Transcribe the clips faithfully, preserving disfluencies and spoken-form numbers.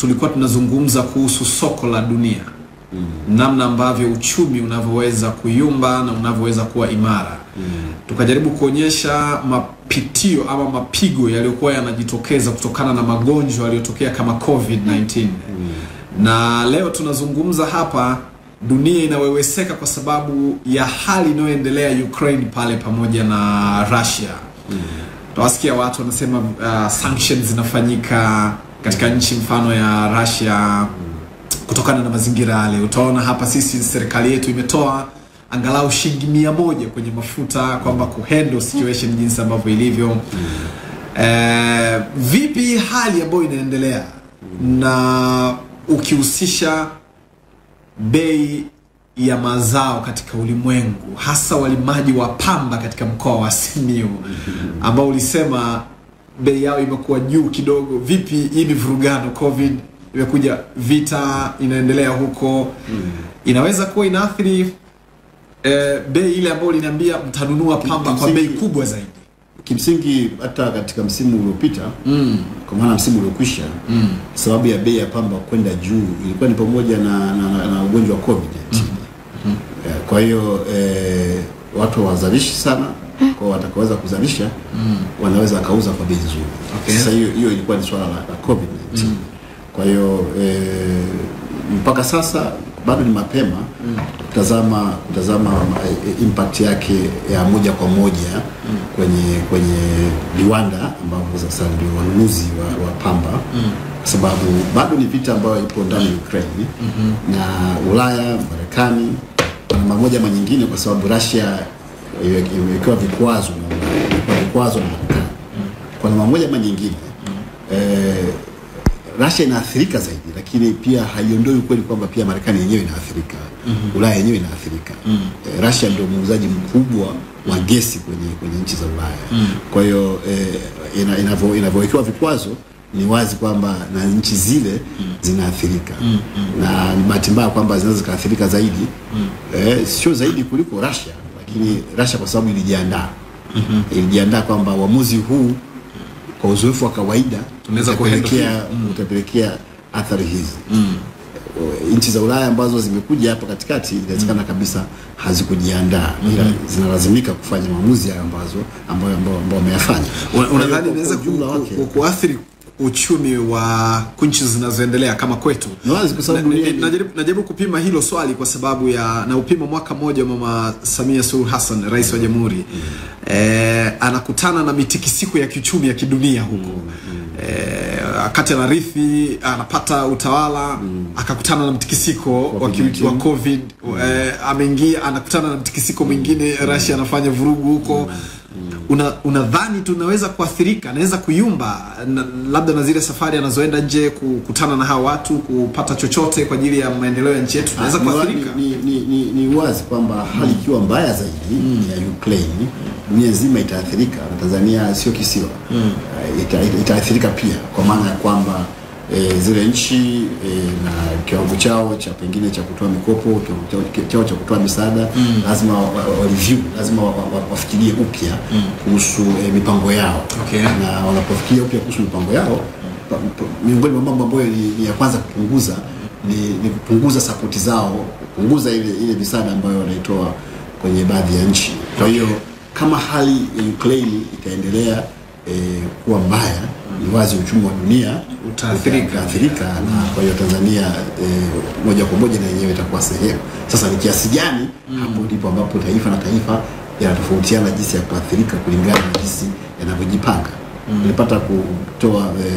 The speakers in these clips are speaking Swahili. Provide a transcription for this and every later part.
tulikuwa tunazungumza kuhusu soko la dunia. Mm -hmm. Namna ambavyo uchumi unavyoweza kuyumba na unavyoweza kuwa imara. Mm -hmm. Tukajaribu kuonyesha mapitio ama mapigo yaliyokuwa yanajitokeza kutokana na magonjwa yaliyotokea kama COVID nineteen. Mm -hmm. Na leo tunazungumza hapa dunia inaweweseka kwa sababu ya hali inayoendelea Ukraine pale pamoja na Russia. Mm -hmm. Tuwasikia watu wanasema uh, sanctions zinafanyika katika nchi mfano ya Russia kutokana na mazingira yale. Utaona hapa sisi serikali yetu imetoa angalau shilingi mia moja kwenye mafuta kwamba kuhandle situation jinsi ambavyo ilivyo. Eh, vipi hali ambayo inaendelea na ukihusisha bei ya mazao katika ulimwengu, hasa walimaji wa pamba katika mkoa wa Simiyu ambao ulisema bei yao imekuwa juu kidogo. Vipi hii mivurugano, COVID imekuja, vita inaendelea huko, inaweza kuwa inaathiri eh, bei ile ambayo linambia mtanunua pamba kwa bei kubwa zaidi? Kimsingi hata katika msimu uliopita mm. kwa maana msimu uliokwisha mm. sababu ya bei ya pamba kwenda juu ilikuwa ni pamoja na na, na ugonjwa wa COVID nineteen. Mm. Mm. Kwa hiyo eh, watu wazalishi sana. Kwa watakaweza kuzalisha mm. wanaweza kauza kwa bei nzuri. Okay. Sasa hiyo hiyo ilikuwa ni swala la, la COVID nineteen. Mm. Kwa hiyo e, mpaka sasa bado ni mapema mm. kutazama kutazama e, impact yake ya moja kwa moja mm. kwenye kwenye viwanda ambavyo sasa ndio wanunuzi wa, wa pamba. Mm. Sababu bado ni vita ambayo ipo ndani ya Ukraine mm -hmm. na Ulaya, Marekani na mamoja manyingine, kwa sababu Russia ikiwa vikwazo na vikwazo na Marekani kwa namna moja ama nyingine eh, Russia inaathirika zaidi, lakini pia haiondoi ukweli kwamba pia Marekani yenyewe inaathirika, Ulaya yenyewe inaathirika. Eh, Russia ndio muuzaji mkubwa wa gesi kwenye kwenye nchi za Ulaya. Kwa hiyo eh, ina, inavyo inavyowekewa vikwazo ni wazi kwamba na nchi zile zinaathirika. Mm, mm, na bahati mbaya kwamba zinaweza kuathirika zaidi mm. eh, sio zaidi kuliko Russia. Lakini Russia kwa sababu ilijiandaa. Mm -hmm. Ilijiandaa kwamba uamuzi huu kwa uzoefu wa kawaida tunaweza kuelekea utapelekea athari hizi. Mm. Nchi za Ulaya ambazo zimekuja hapa katikati inawezekana mm. kabisa hazikujiandaa mm -hmm. ila zinalazimika kufanya maamuzi ambazo ambayo ambao wameyafanya. Unadhani inaweza kuathiri uchumi wa nchi zinazoendelea kama kwetu? Najaribu najaribu kupima hilo swali kwa sababu ya na upima mwaka mmoja mama Samia Suluhu Hassan, rais wa jamhuri mm. eh, anakutana na mitikisiko ya kiuchumi ya kidunia huko mm. eh, akati anarithi anapata utawala mm. akakutana na mtikisiko wa wa COVID mm. eh, ameingia anakutana na mtikisiko mwingine mm. Russia anafanya vurugu huko mm. Una unadhani tunaweza kuathirika, naweza kuyumba na, labda na zile safari anazoenda nje kukutana na hawa watu kupata chochote kwa ajili ya maendeleo ya nchi yetu, tunaweza kuathirika? Ni ni, ni, ni wazi kwamba hali ikiwa mbaya zaidi mm. ya Ukraine, dunia nzima itaathirika. Tanzania sio kisiwa mm. ita, ita, itaathirika pia, kwa maana ya kwamba e, zile nchi e, na kiwango chao cha pengine cha kutoa mikopo, chao cha kutoa misaada mm. lazima wareview, lazima wafikirie upya mm. kuhusu e, mipango yao. Okay. Na wanapofikiria upya kuhusu mipango yao, miongoni mwa mambo ambayo ni ya kwanza kupunguza ni, ni kupunguza sapoti zao, kupunguza ile ile misaada ambayo wanaitoa kwenye baadhi ya nchi. Kwa hiyo okay. kama hali ya Ukraine itaendelea e, kuwa mbaya, ni wazi uchumi wa dunia utaathirika Afrika, na kwa hiyo Tanzania e, moja kwa moja na yenyewe itakuwa sehemu. Sasa ni kiasi gani mm. hapo ndipo ambapo taifa na taifa yanatofautiana jinsi ya kuathirika kulingana na jinsi yanavyojipanga. Mm. Nilipata kutoa e,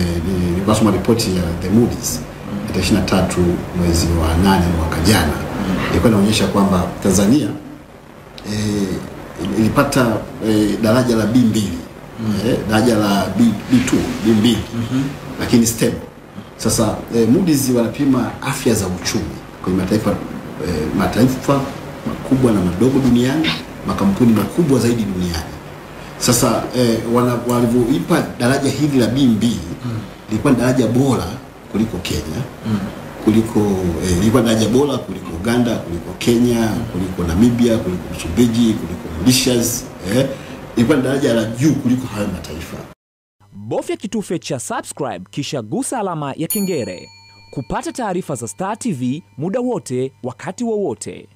nikasoma ripoti ya The Moody's tarehe ishirini na tatu mwezi wa nane mwaka jana. Mm. Ilikuwa inaonyesha kwamba Tanzania e, ilipata e, daraja la B mbili. Mm. Eh, daraja la B mbili, mm-hmm. lakini stable. Sasa eh, Moody's wanapima afya za uchumi kwa mataifa eh, mataifa makubwa na madogo duniani, makampuni makubwa zaidi duniani. Sasa eh, walivyoipa daraja hili la B mbili mm. ilikuwa daraja bora kuliko Kenya, mm. kuliko eh, ilikuwa daraja bora kuliko Uganda, kuliko Kenya, kuliko Namibia, kuliko Msumbiji, kuliko Mauritius, eh ilikuwa daraja la juu kuliko hayo mataifa. Bofya kitufe cha subscribe kisha gusa alama ya kengele. Kupata taarifa za Star T V muda wote, wakati wowote.